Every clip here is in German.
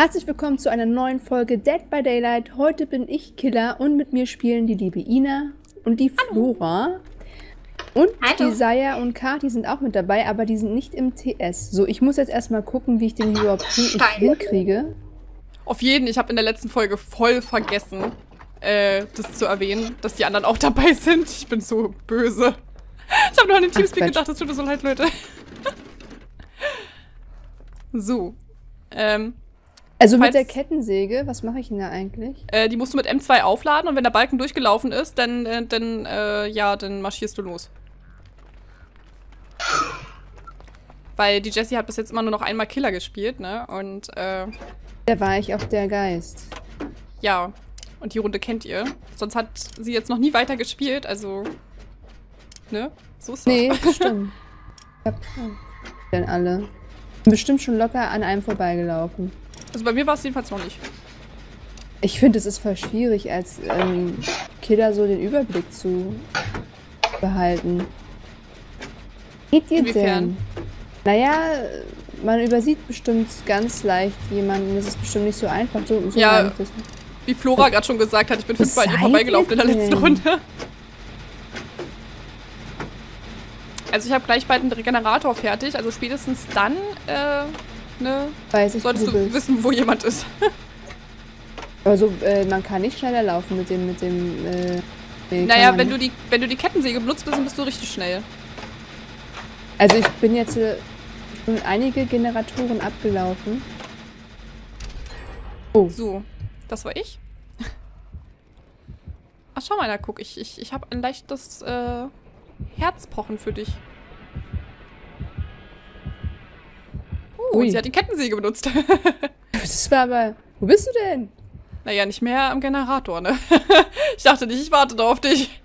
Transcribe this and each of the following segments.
Herzlich willkommen zu einer neuen Folge Dead by Daylight. Heute bin ich Killer und mit mir spielen die liebe Ina und die Flora. Hallo. Und die Saya und Kati sind auch mit dabei, aber die sind nicht im TS. So, ich muss jetzt erstmal gucken, wie ich den überhaupt hinkriege. Auf jeden, ich habe in der letzten Folge voll vergessen, das zu erwähnen, dass die anderen auch dabei sind. Ich bin so böse. Ich habe noch an den Teamspeak gedacht, das tut mir so leid, Leute. So. Also mit der Kettensäge, was mache ich denn da eigentlich? Die musst du mit M2 aufladen und wenn der Balken durchgelaufen ist, dann marschierst du los. Weil die Jessi hat bis jetzt immer nur noch einmal Killer gespielt, ne? Und da war ich auch der Geist. Ja, und die Runde kennt ihr. Sonst hat sie jetzt noch nie weiter gespielt, also ne? So ist das. Nee, stimmt. Denn alle. Bestimmt schon locker an einem vorbeigelaufen. Also bei mir war es jedenfalls noch nicht. Ich finde, es ist voll schwierig, als Killer so den Überblick zu behalten. Geht ihr denn? Naja, man übersieht bestimmt ganz leicht jemanden. Das ist bestimmt nicht so einfach. So ja, wie Flora gerade schon gesagt hat, ich bin fünfmal an ihr vorbeigelaufen in der letzten Runde. Also ich habe gleich bald einen Regenerator fertig. Also spätestens dann ne, solltest du wissen, wo jemand ist. Also man kann nicht schneller laufen mit dem... naja, wenn du die Kettensäge benutzt, bist du richtig schnell. Also ich bin jetzt schon einige Generatoren abgelaufen. Oh. So, das war ich. Ach, schau mal, da guck. Ich habe ein leichtes... Herzpochen für dich. Oh, sie hat die Kettensäge benutzt. Das war aber... Wo bist du denn? Naja, nicht mehr am Generator, ne? Ich dachte nicht, ich warte da auf dich.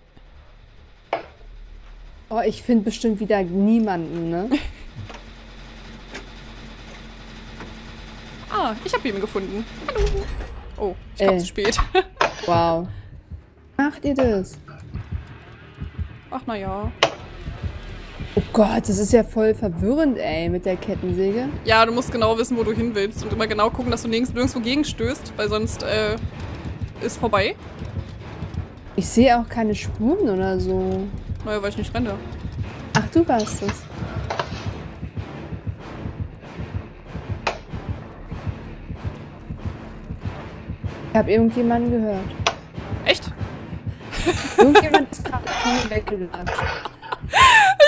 Oh, ich finde bestimmt wieder niemanden, ne? Ah, ich habe ihn gefunden. Hallo. Oh, ich kam zu spät. Wow. Macht ihr das? Ach, naja. Oh Gott, das ist ja voll verwirrend, ey, mit der Kettensäge. Ja, du musst genau wissen, wo du hin willst und immer genau gucken, dass du nirgendwo gegenstößt, weil sonst ist vorbei. Ich sehe auch keine Spuren oder so. Naja, weil ich nicht renne. Ach, du warst es. Ich habe irgendjemanden gehört. Echt? Irgendjemand ist gerade weggelatscht.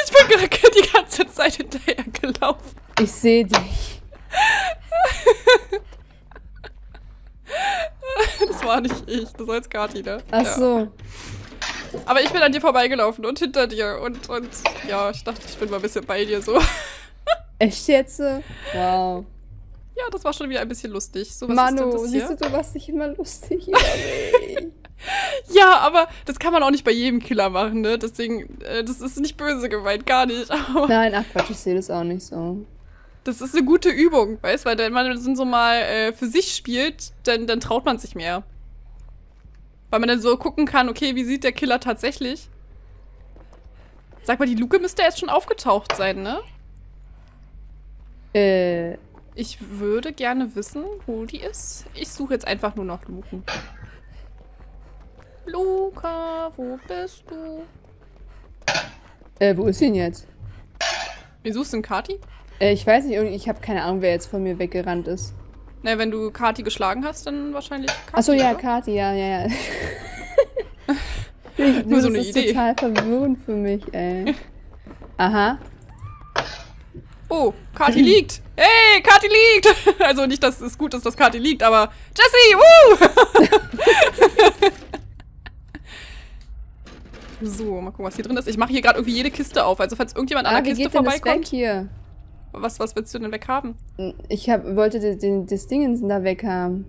Ich bin gerade die ganze Zeit hinterher gelaufen. Ich sehe dich. Das war nicht ich, das war jetzt Kati, ne? Ach so. Ja. Aber ich bin an dir vorbeigelaufen und hinter dir und ja, ich dachte, ich bin mal ein bisschen bei dir so. Echt jetzt? Wow. Ja, das war schon wieder ein bisschen lustig. So, was Manu, ist das hier? Siehst du, du warst nicht immer lustig. Ja, aber das kann man auch nicht bei jedem Killer machen, ne? Deswegen, das ist nicht böse gemeint, gar nicht. Aber nein, ach Quatsch, ich sehe das auch nicht so. Das ist eine gute Übung, weißt du? Weil wenn man so mal für sich spielt, dann traut man sich mehr. Weil man dann so gucken kann, okay, wie sieht der Killer tatsächlich? Sag mal, die Luke müsste jetzt schon aufgetaucht sein, ne? Ich würde gerne wissen, wo die ist. Ich suche jetzt einfach nur noch Luken. Luca, wo bist du? Wo ist sie denn jetzt? Wie suchst du denn Kati? Ich weiß nicht, ich habe keine Ahnung, wer jetzt von mir weggerannt ist. Na, wenn du Kati geschlagen hast, dann wahrscheinlich Kati. Achso, ja, oder? Kati, ja. Nur so eine Idee. Das ist total verwirrend für mich, ey. Aha. Oh, Kati liegt! Hey, Kati liegt! Also nicht, dass es gut ist, dass Kati liegt, aber... Jessi, So, mal gucken, was hier drin ist. Ich mache hier gerade irgendwie jede Kiste auf. Also falls irgendjemand an der Kiste vorbeikommt... Weg hier? Was willst du denn weghaben? Ich wollte das Ding da weghaben.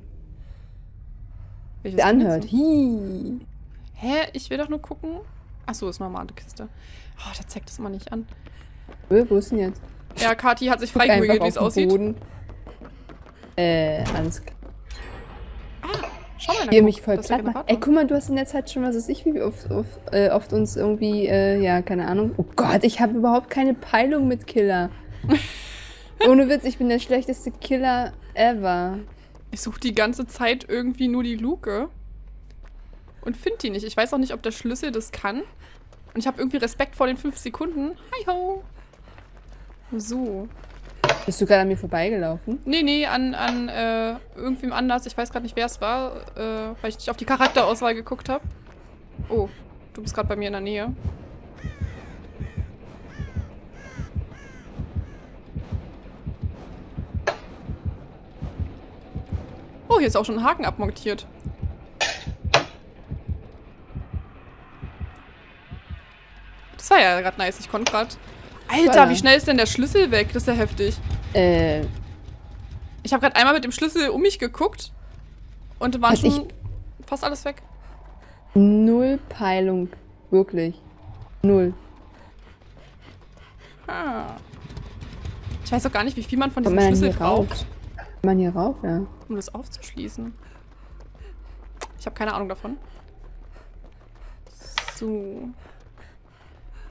Welches anhört. Hi. Hä? Ich will doch nur gucken. Achso, ist eine normale Kiste. Oh, der zeigt das immer nicht an. Wo ist denn jetzt? Ja, Kati hat sich freigewühlt, wie es aussieht. Boden. Alles klar. Ah, schau mal, ihr mich voll platt macht. Ey, guck mal, du hast in der Zeit schon, was weiß ich, wie oft uns irgendwie, ja, keine Ahnung. Oh Gott, ich habe überhaupt keine Peilung mit Killer. Ohne Witz, ich bin der schlechteste Killer ever. Ich suche die ganze Zeit irgendwie nur die Luke. Und finde die nicht. Ich weiß auch nicht, ob der Schlüssel das kann. Und ich habe irgendwie Respekt vor den 5 Sekunden. Hi ho. So. Bist du gerade an mir vorbeigelaufen? Nee, nee, an irgendwem anders. Ich weiß gerade nicht, wer es war, weil ich nicht auf die Charakterauswahl geguckt habe. Oh, du bist gerade bei mir in der Nähe. Oh, hier ist auch schon ein Haken abmontiert. Das war ja gerade nice, ich konnte gerade... Alter, wie schnell ist denn der Schlüssel weg? Das ist ja heftig. Ich habe gerade einmal mit dem Schlüssel um mich geguckt und da war schon fast alles weg. Null Peilung. Wirklich. Null. Ah. Ich weiß auch gar nicht, wie viel man von diesem Schlüssel braucht. Man hier rauf, ja. Um das aufzuschließen. Ich habe keine Ahnung davon. So.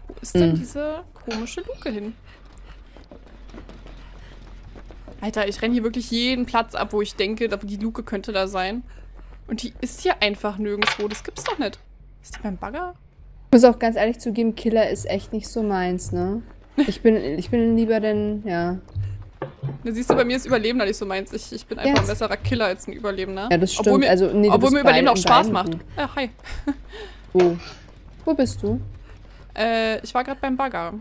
Wo ist denn diese komische Luke hin? Alter, ich renne hier wirklich jeden Platz ab, wo ich denke, die Luke könnte da sein. Und die ist hier einfach nirgendwo. Das gibt's doch nicht. Ist die beim Bagger? Ich muss auch ganz ehrlich zugeben, Killer ist echt nicht so meins, ne? Ich bin lieber denn, ja. Da siehst du, bei mir ist Überlebender nicht so meins. Ich bin einfach ein besserer Killer als ein Überlebender. Ja, das stimmt. Obwohl mir, also, nee, obwohl mir Überleben auch Spaß macht. Ja, hi. Oh. Wo bist du? Ich war gerade beim Bagger.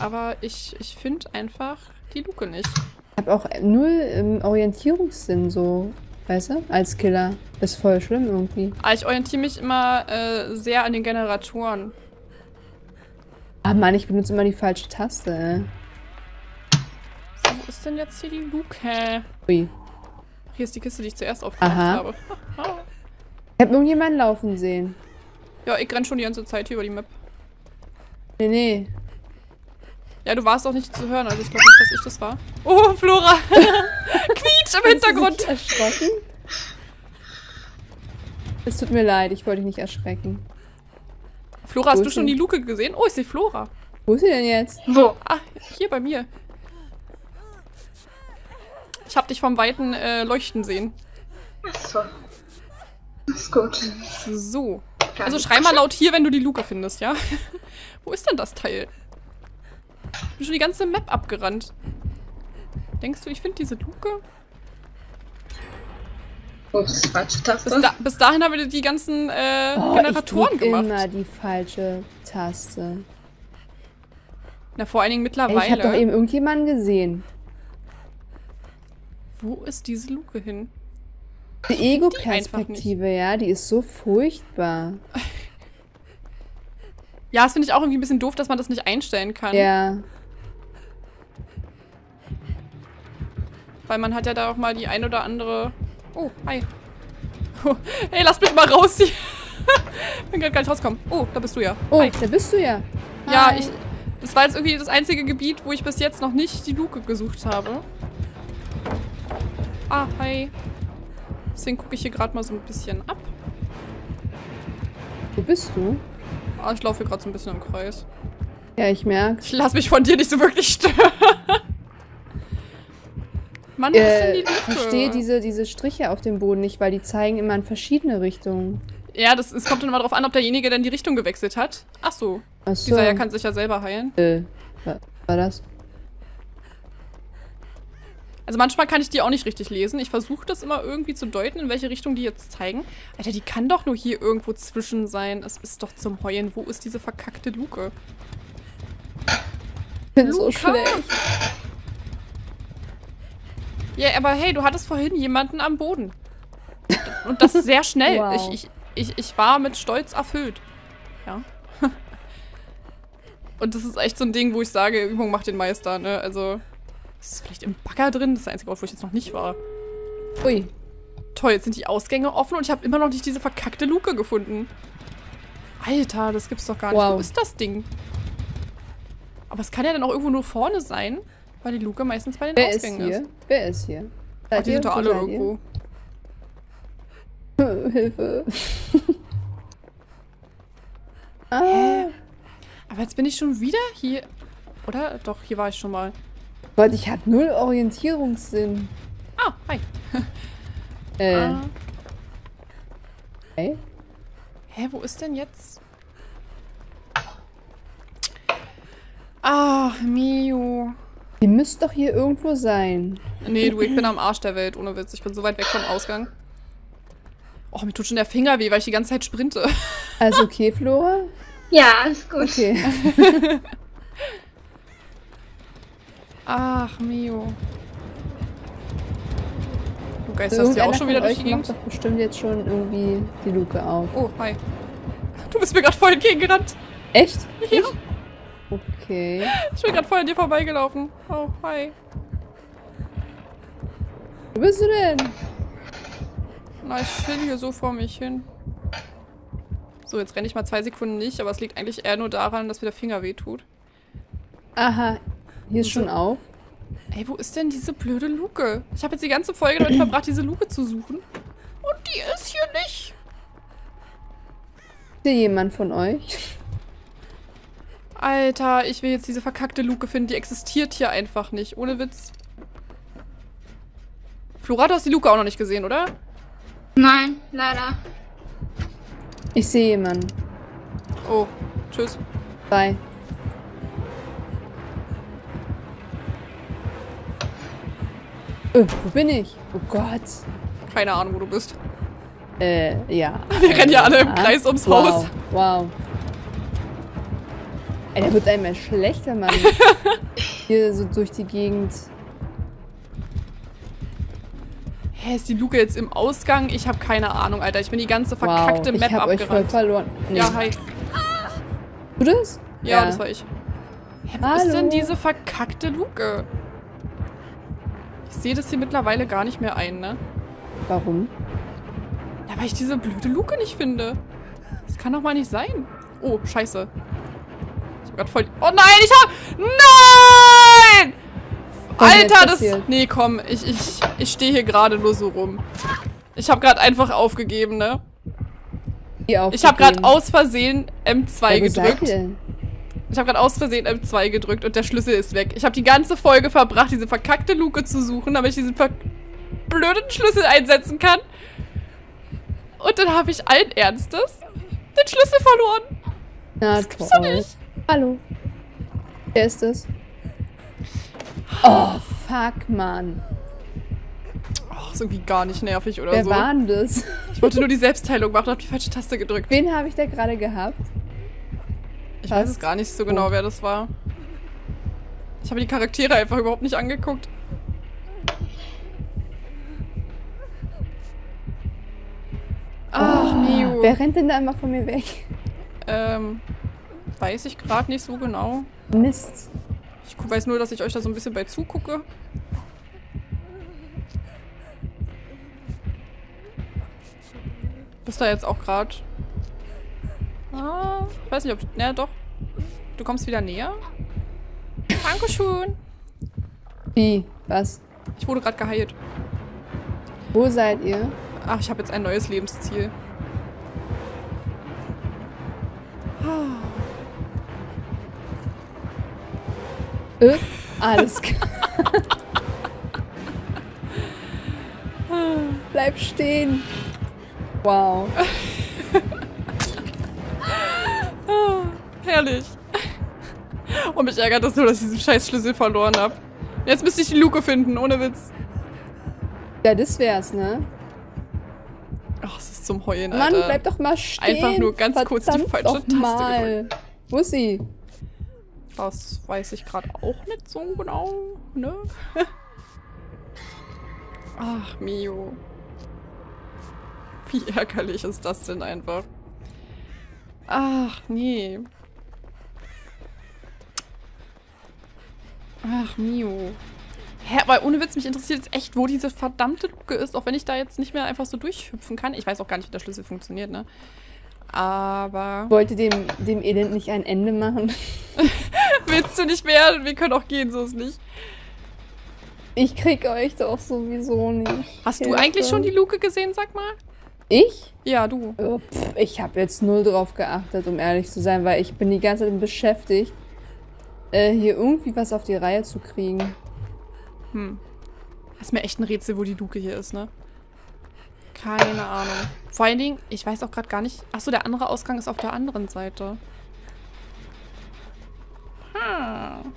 Aber ich finde einfach die Luke nicht. Ich habe auch null Orientierungssinn so, weißt du, als Killer. Das ist voll schlimm irgendwie. Aber ich orientiere mich immer sehr an den Generatoren. Ah Mann, ich benutze immer die falsche Taste, ey. So, wo ist denn jetzt hier die Luke? Ui. Hier ist die Kiste, die ich zuerst aufgemacht habe. Ich habe irgendjemanden laufen sehen. Ja, ich renn schon die ganze Zeit hier über die Map. Nee, nee. Ja, du warst auch nicht zu hören, also ich glaube nicht, dass ich das war. Oh, Flora! Quietsch im Hintergrund! Bist du nicht erschrocken? Es tut mir leid, ich wollte dich nicht erschrecken. Flora, hast du schon die Luke gesehen? Oh, ich sehe Flora. Wo ist sie denn jetzt? Wo? Ah, hier bei mir. Ich habe dich vom Weiten leuchten sehen. Ach so. Ist gut. So. Also schrei mal laut hier, wenn du die Luke findest, ja? Wo ist denn das Teil? Ich bin schon die ganze Map abgerannt. Denkst du, ich finde diese Luke? Ups, falsche Taste. Bis dahin haben wir die ganzen Generatoren gemacht. Immer die falsche Taste. Na, vor allen Dingen mittlerweile. Ey, ich habe doch eben irgendjemanden gesehen. Wo ist diese Luke hin? Die Ego-Perspektive, ja, die ist so furchtbar. Ja, das finde ich auch irgendwie ein bisschen doof, dass man das nicht einstellen kann. Ja. Weil man hat ja da auch mal die ein oder andere... Oh, hi. Oh, hey, lass mich mal raus hier. Ich bin gerade gar nicht rausgekommen. Oh, da bist du ja. Oh, hi. Da bist du ja. Hi. Ja, das war jetzt irgendwie das einzige Gebiet, wo ich bis jetzt noch nicht die Luke gesucht habe. Ah, hi. Deswegen gucke ich hier gerade mal so ein bisschen ab. Wo bist du? Ah, ich laufe hier gerade so ein bisschen im Kreis. Ja, ich merke. Ich lasse mich von dir nicht so wirklich stören. Mann, was ist denn die Luke? Ich verstehe diese Striche auf dem Boden nicht, weil die zeigen immer in verschiedene Richtungen. Ja, es kommt dann immer darauf an, ob derjenige dann die Richtung gewechselt hat. Ach so. Ach so. Dieser kann sich ja selber heilen. Was war das? Also manchmal kann ich die auch nicht richtig lesen. Ich versuche das immer irgendwie zu deuten, in welche Richtung die jetzt zeigen. Alter, die kann doch nur hier irgendwo zwischen sein. Es ist doch zum Heulen. Wo ist diese verkackte Luke? Ich bin so schlecht. Ja, aber hey, du hattest vorhin jemanden am Boden. Und das sehr schnell. Wow. Ich war mit Stolz erfüllt. Ja. Und das ist echt so ein Ding, wo ich sage, Übung macht den Meister, ne? Also... Ist das vielleicht im Bagger drin? Das ist der einzige Ort, wo ich jetzt noch nicht war. Ui. Toll, jetzt sind die Ausgänge offen und ich habe immer noch nicht diese verkackte Luke gefunden. Alter, das gibt's doch gar nicht. Wow. Wo ist das Ding? Aber es kann ja dann auch irgendwo nur vorne sein, weil die Luke meistens bei den Ausgängen ist. Wer ist hier? Wer ist hier? Oh, die sind doch alle irgendwo. Hilfe. Ah. Aber jetzt bin ich schon wieder hier. Oder? Doch, hier war ich schon mal. Gott, ich habe null Orientierungssinn. Ah, hi. Hey? Hä, wo ist denn jetzt? Ach, Mio. Ihr müsst doch hier irgendwo sein. Nee, du, ich bin am Arsch der Welt, ohne Witz. Ich bin so weit weg vom Ausgang. Oh, mir tut schon der Finger weh, weil ich die ganze Zeit sprinte. Also okay, Flora? Ja, ist gut. Okay. Ach, Mio. Du geisterst ja auch schon wieder durch die Gegend. Ich mach doch bestimmt jetzt schon irgendwie die Luke auf. Oh, hi. Du bist mir gerade voll entgegengerannt. Echt? Ja. Ich? Okay. Ich bin gerade voll an dir vorbeigelaufen. Oh, hi. Wo bist du denn? Na, ich chill hier so vor mich hin. So, jetzt renne ich mal 2 Sekunden nicht, aber es liegt eigentlich eher nur daran, dass mir der Finger wehtut. Aha. Hier ist schon auf. Ey, wo ist denn diese blöde Luke? Ich habe jetzt die ganze Folge damit verbracht, diese Luke zu suchen. Und die ist hier nicht. Ist hier jemand von euch? Alter, ich will jetzt diese verkackte Luke finden. Die existiert hier einfach nicht. Ohne Witz. Flora, du hast die Luke auch noch nicht gesehen, oder? Nein, leider. Ich sehe jemanden. Oh, tschüss. Bye. Wo bin ich? Oh Gott. Keine Ahnung, wo du bist. Ja. Wir rennen ja alle im Kreis ums Haus. Wow. Ey, der wird einem ja schlechter, Mann. Hier so durch die Gegend. Hä, ist die Luke jetzt im Ausgang? Ich habe keine Ahnung, Alter. Ich bin die ganze verkackte Map abgerannt. Ich hab euch voll verloren. Nee. Ja, hi. Du das? Ja, das war ich. Hä, wo ist denn diese verkackte Luke? Ich sehe das hier mittlerweile gar nicht mehr ein, ne? Warum? Ja, weil ich diese blöde Luke nicht finde. Das kann doch mal nicht sein. Oh, scheiße. Ich hab grad voll... Oh nein, ich hab... Nein! Alter, das... Nee, komm. Ich stehe hier gerade nur so rum. Ich hab grad einfach aufgegeben, ne? Ich hab grad aus Versehen M2 gedrückt. Ich habe gerade aus Versehen M2 gedrückt und der Schlüssel ist weg. Ich habe die ganze Folge verbracht, diese verkackte Luke zu suchen, damit ich diesen blöden Schlüssel einsetzen kann. Und dann habe ich allen Ernstes den Schlüssel verloren. Na, das gibt's doch nicht. Hallo. Wer ist das? Oh, fuck, Mann. Oh, ist irgendwie gar nicht nervig oder so. Wer war denn das? Ich wollte nur die Selbstheilung machen und habe die falsche Taste gedrückt. Wen habe ich da gerade gehabt? Ich weiß es gar nicht so genau, wer das war. Ich habe die Charaktere einfach überhaupt nicht angeguckt. Ach, Mio. Wer rennt denn da immer von mir weg? Weiß ich gerade nicht so genau. Mist. Ich weiß nur, dass ich euch da so ein bisschen bei zugucke. Bist da jetzt auch gerade... Ah, ich weiß nicht, ob... Na, doch. Du kommst wieder näher. Dankeschön. Wie? Was? Ich wurde gerade geheilt. Wo seid ihr? Ach, ich habe jetzt ein neues Lebensziel. Alles klar. Bleib stehen. Wow. Herrlich. Und mich ärgert das nur, dass ich diesen scheiß Schlüssel verloren habe. Jetzt müsste ich die Luke finden, ohne Witz. Ja, das wär's, ne? Ach, es ist zum Heulen, Alter. Mann, bleib doch mal stehen. Einfach nur ganz kurz die falsche Taste gedrückt. Wo ist sie? Das weiß ich gerade auch nicht so genau, ne? Ach, Mio. Wie ärgerlich ist das denn einfach? Ach, nee. Ach, Mio. Hä, aber ohne Witz, mich interessiert jetzt echt, wo diese verdammte Luke ist, auch wenn ich da jetzt nicht mehr einfach so durchhüpfen kann. Ich weiß auch gar nicht, wie der Schlüssel funktioniert, ne? Aber... Wollte dem Elend nicht ein Ende machen? Willst du nicht mehr? Wir können auch gehen, so ist nicht. Ich krieg euch doch sowieso nicht. Hast du eigentlich schon die Luke gesehen, sag mal? Ich? Ja, du. Oh, pff, ich habe jetzt null drauf geachtet, um ehrlich zu sein, weil ich bin die ganze Zeit beschäftigt, hier irgendwie was auf die Reihe zu kriegen. Hm. Das ist mir echt ein Rätsel, wo die Luke hier ist, ne? Keine Ahnung. Vor allen Dingen, ich weiß auch gerade gar nicht... Achso, der andere Ausgang ist auf der anderen Seite. Hm.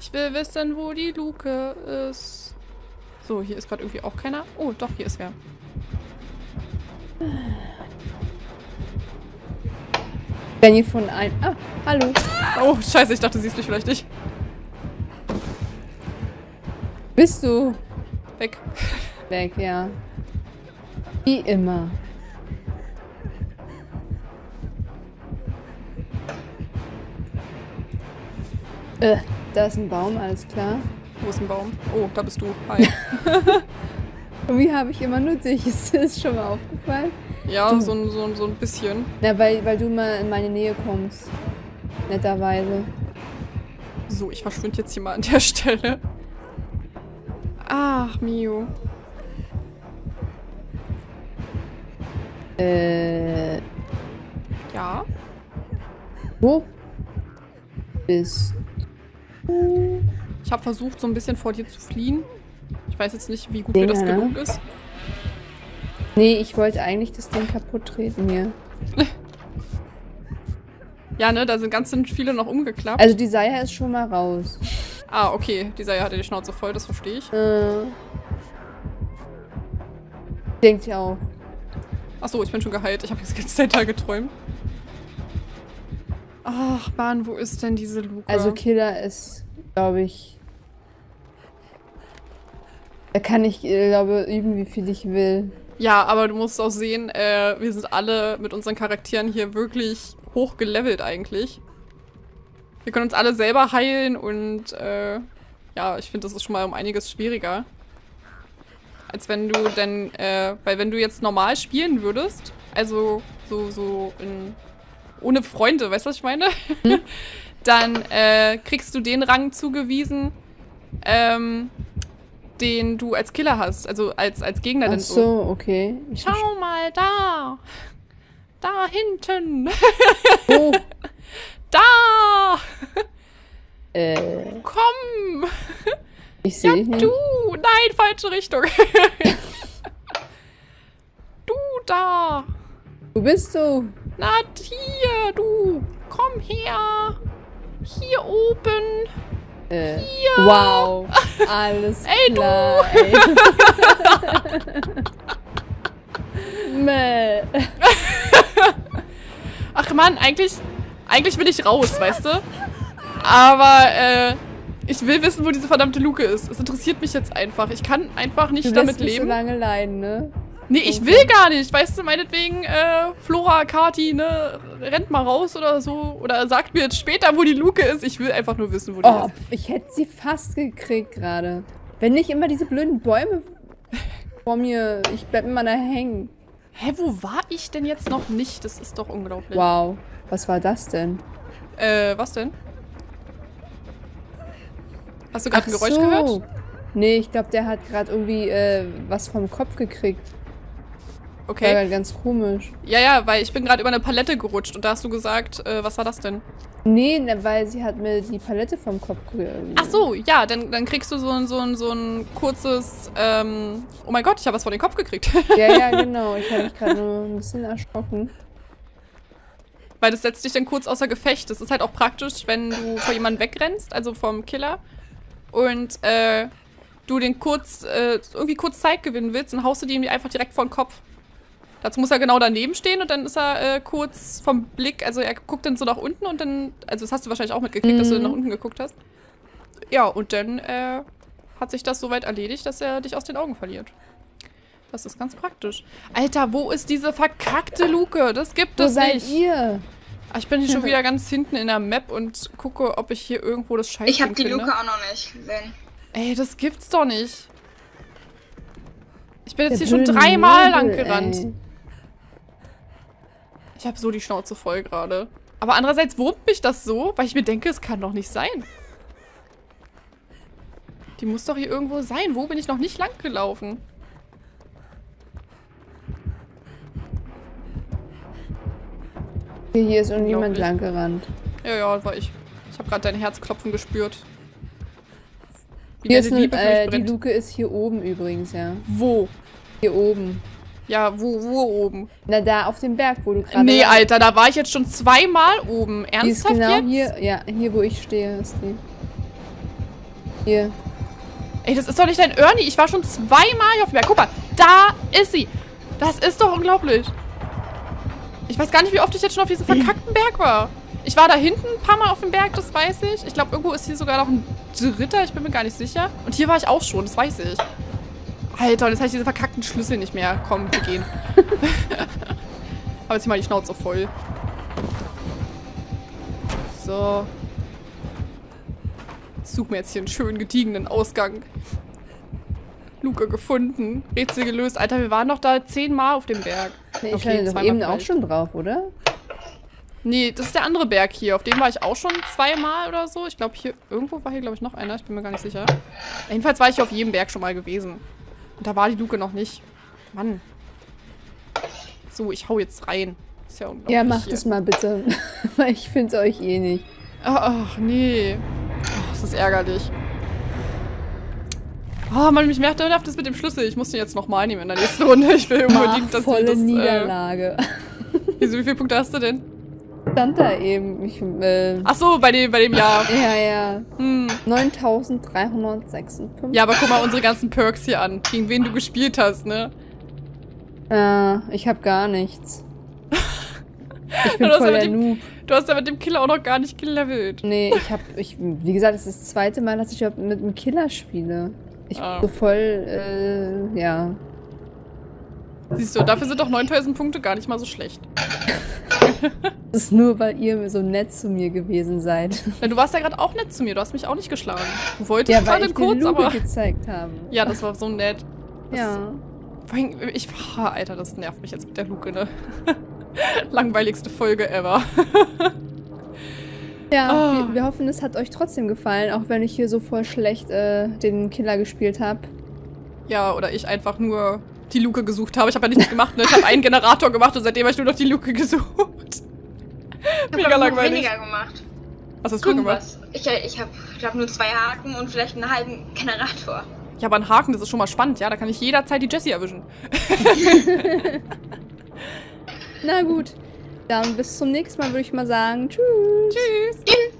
Ich will wissen, wo die Luke ist. So, hier ist gerade irgendwie auch keiner. Oh, doch, hier ist wer. Benny von ein... Ah, hallo. Oh, scheiße, ich dachte, siehst mich vielleicht nicht. Bist du? Weg. Weg, ja. Wie immer. Da ist ein Baum, alles klar. Wo ist ein Baum? Oh, da bist du. Hi. Wie habe ich immer nur dich? Ist das schon mal aufgefallen? Ja, so ein bisschen. Na, weil du mal in meine Nähe kommst. Netterweise. So, ich verschwinde jetzt hier mal an der Stelle. Ach, Mio. Ja? Wo bist du? Ich habe versucht, so ein bisschen vor dir zu fliehen. Ich weiß jetzt nicht, wie gut mir das gelungen ist. Nee, ich wollte eigentlich das Ding kaputt treten hier. Ja, ne? Da sind ganz viele noch umgeklappt. Also die Seier ist schon mal raus. Ah, okay. Die Seier hatte die Schnauze voll, das verstehe ich. Denkt ja auch. Achso, ich bin schon geheilt. Ich habe jetzt ganz den Tag geträumt. Ach, Mann, wo ist denn diese Luke? Also Killer ist, glaube ich... Da kann ich, glaube ich, üben, wie viel ich will. Ja, aber du musst auch sehen, wir sind alle mit unseren Charakteren hier wirklich hoch gelevelt eigentlich. Wir können uns alle selber heilen und ja, ich finde, das ist schon mal um einiges schwieriger. Als wenn du denn, weil wenn du jetzt normal spielen würdest, also so in, ohne Freunde, weißt du, was ich meine? Dann kriegst du den Rang zugewiesen, den du als Killer hast, also als Gegner. Ach so, denn so, okay. Schau mal, da hinten. Oh. Da! Komm! Ich sehe dich nicht. Du! Nein, falsche Richtung! Du da! Wo bist du? Na, hier, du! Komm her! Hier oben! Hier! Wow! Alles klar! Ey, du! Meh! Ach Mann, eigentlich will ich raus, weißt du? Aber ich will wissen, wo diese verdammte Luke ist. Es interessiert mich jetzt einfach. Ich kann einfach nicht damit leben. Du wirst so lange leiden, ne? Nee, ich will gar nicht. Weißt du, meinetwegen, Flora, Kati, ne? Rennt mal raus oder so. Oder sagt mir jetzt später, wo die Luke ist. Ich will einfach nur wissen, wo die ist. Ich hätte sie fast gekriegt gerade. Wenn nicht immer diese blöden Bäume vor mir. Ich bleib immer da hängen. Hä, wo war ich denn jetzt noch nicht? Das ist doch unglaublich. Wow. Was war das denn? Was denn? Hast du gerade ein Geräusch gehört? Nee, ich glaube, der hat gerade irgendwie was vom Kopf gekriegt. Okay. Das war halt ganz komisch. Ja, weil ich bin gerade über eine Palette gerutscht und da hast du gesagt, was war das denn? Nee, weil sie hat mir die Palette vom Kopf gekriegt. Ach so, ja, dann kriegst du so ein kurzes, oh mein Gott, ich habe was vor den Kopf gekriegt. Ja, genau. Ich habe mich gerade nur ein bisschen erschrocken. Weil das setzt dich dann kurz außer Gefecht. Das ist halt auch praktisch, wenn du vor jemandem wegrennst, also vom Killer, und du den irgendwie kurz Zeit gewinnen willst, dann haust du dem einfach direkt vor den Kopf. Dazu muss er genau daneben stehen und dann ist er kurz vom Blick, also er guckt dann so nach unten und dann, also das hast du wahrscheinlich auch mitgekriegt, dass du dann nach unten geguckt hast. Ja, und dann hat sich das soweit erledigt, dass er dich aus den Augen verliert. Das ist ganz praktisch. Alter, wo ist diese verkackte Luke? Das gibt es nicht. Wo seid ihr? Ich bin hier schon wieder ganz hinten in der Map und gucke, ob ich hier irgendwo das Scheißding finde. Ich habe die Luke auch noch nicht gesehen. Ey, das gibt's doch nicht. Ich bin jetzt hier schon dreimal lang gerannt. Ey. Ich habe so die Schnauze voll gerade. Aber andererseits wurmt mich das so, weil ich mir denke, es kann doch nicht sein. Die muss doch hier irgendwo sein. Wo bin ich noch nicht lang gelaufen? Hier ist irgendjemand langgerannt. Ja, war ich. Ich habe gerade dein Herzklopfen gespürt. Hier ist die Luke ist hier oben übrigens, ja. Wo? Hier oben. Ja, wo oben? Na, da auf dem Berg, wo du gerade... Nee, Alter, da war ich jetzt schon zweimal oben. Ernsthaft jetzt? Die ist genau hier, ja, hier, wo ich stehe, ist die. Hier. Ey, das ist doch nicht dein Ernie. Ich war schon zweimal hier auf dem Berg. Guck mal, da ist sie. Das ist doch unglaublich. Ich weiß gar nicht, wie oft ich jetzt schon auf diesem verkackten Berg war. Ich war da hinten ein paar Mal auf dem Berg, das weiß ich. Ich glaube, irgendwo ist hier sogar noch ein dritter, ich bin mir gar nicht sicher. Und hier war ich auch schon, das weiß ich. Alter, und jetzt habe ich diese verkackten Schlüssel nicht mehr. Komm, wir gehen. Aber jetzt mal die Schnauze voll. So. Such mir jetzt hier einen schönen, gediegenen Ausgang. Luke gefunden. Rätsel gelöst. Alter, wir waren doch da 10 Mal auf dem Berg. Nee, ich war doch eben auch schon drauf, oder? Nee, das ist der andere Berg hier. Auf dem war ich auch schon 2 Mal oder so. Ich glaube, hier irgendwo war hier, glaube ich, noch einer. Ich bin mir gar nicht sicher. Jedenfalls war ich hier auf jedem Berg schon mal gewesen. Und da war die Luke noch nicht. Mann. So, ich hau jetzt rein. Ist ja unglaublich. Ja, macht es mal bitte. Weil ich find's euch eh nicht. Ach, nee. Ach, das ist ärgerlich. Oh Mann, mich merkt das mit dem Schlüssel. Ich muss den jetzt nochmal nehmen in der nächsten Runde. Ich will unbedingt, dass volle Niederlage. Wieso, wie viele Punkte hast du denn? Stand da eben. Ach so, bei dem Jahr. Ja, ja. 9.356. Ja, aber guck mal unsere ganzen Perks hier an. Gegen wen du gespielt hast, ne? Ich hab gar nichts. Ich bin voll der Noob. Du hast ja mit dem Killer auch noch gar nicht gelevelt. Nee, wie gesagt, es ist das zweite Mal, dass ich mit einem Killer spiele. Ich bin so voll, ja. Siehst du, dafür sind doch 9.000 Punkte gar nicht mal so schlecht. Das ist nur, weil ihr so nett zu mir gewesen seid. Ja, du warst ja gerade auch nett zu mir, du hast mich auch nicht geschlagen. Du wolltest gerade kurz, aber... Ja, weil ich die Luke gezeigt habe. Ja, das war so nett. Das, ja. Vor allem, Alter, das nervt mich jetzt mit der Luke, ne? Langweiligste Folge ever. Ja, wir hoffen, es hat euch trotzdem gefallen, auch wenn ich hier so voll schlecht den Killer gespielt habe. Ja, oder ich einfach nur die Luke gesucht habe. Ich habe ja nichts gemacht, ne? Ich habe einen Generator gemacht und seitdem habe ich nur noch die Luke gesucht. Mega langweilig. Weniger gemacht. Was hast du gemacht? Ich habe, glaube, nur 2 Haken und vielleicht einen halben Generator. Ja, aber ein Haken, das ist schon mal spannend, ja? Da kann ich jederzeit die Jessi erwischen. Na gut. Dann bis zum nächsten Mal, würde ich mal sagen. Tschüss. Tschüss. Tschüss.